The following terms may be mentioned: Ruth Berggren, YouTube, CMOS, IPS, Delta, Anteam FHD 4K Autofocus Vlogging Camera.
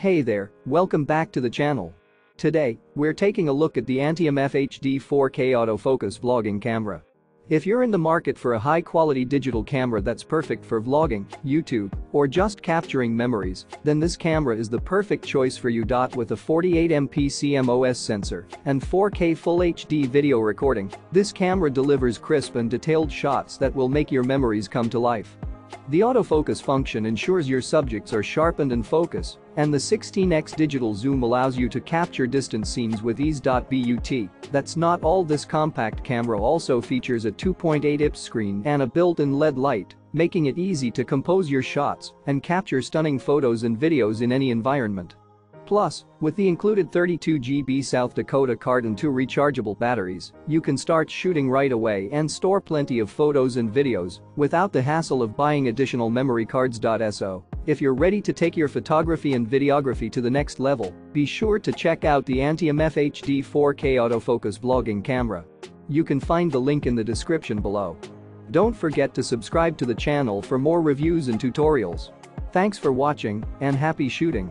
Hey there, welcome back to the channel. Today, we're taking a look at the Anteam FHD 4K Autofocus Vlogging Camera. If you're in the market for a high-quality digital camera that's perfect for vlogging, YouTube, or just capturing memories, then this camera is the perfect choice for you. With a 48MP CMOS sensor and 4K Full HD video recording, this camera delivers crisp and detailed shots that will make your memories come to life. The autofocus function ensures your subjects are sharpened in focus, and the 16x digital zoom allows you to capture distant scenes with ease. But that's not all. This compact camera also features a 2.8 IPS screen and a built-in LED light, making it easy to compose your shots and capture stunning photos and videos in any environment. Plus, with the included 32GB South Dakota card and 2 rechargeable batteries, you can start shooting right away and store plenty of photos and videos without the hassle of buying additional memory cards. So, if you're ready to take your photography and videography to the next level, be sure to check out the Anteam FHD 4K Autofocus Vlogging Camera. You can find the link in the description below. Don't forget to subscribe to the channel for more reviews and tutorials. Thanks for watching and happy shooting!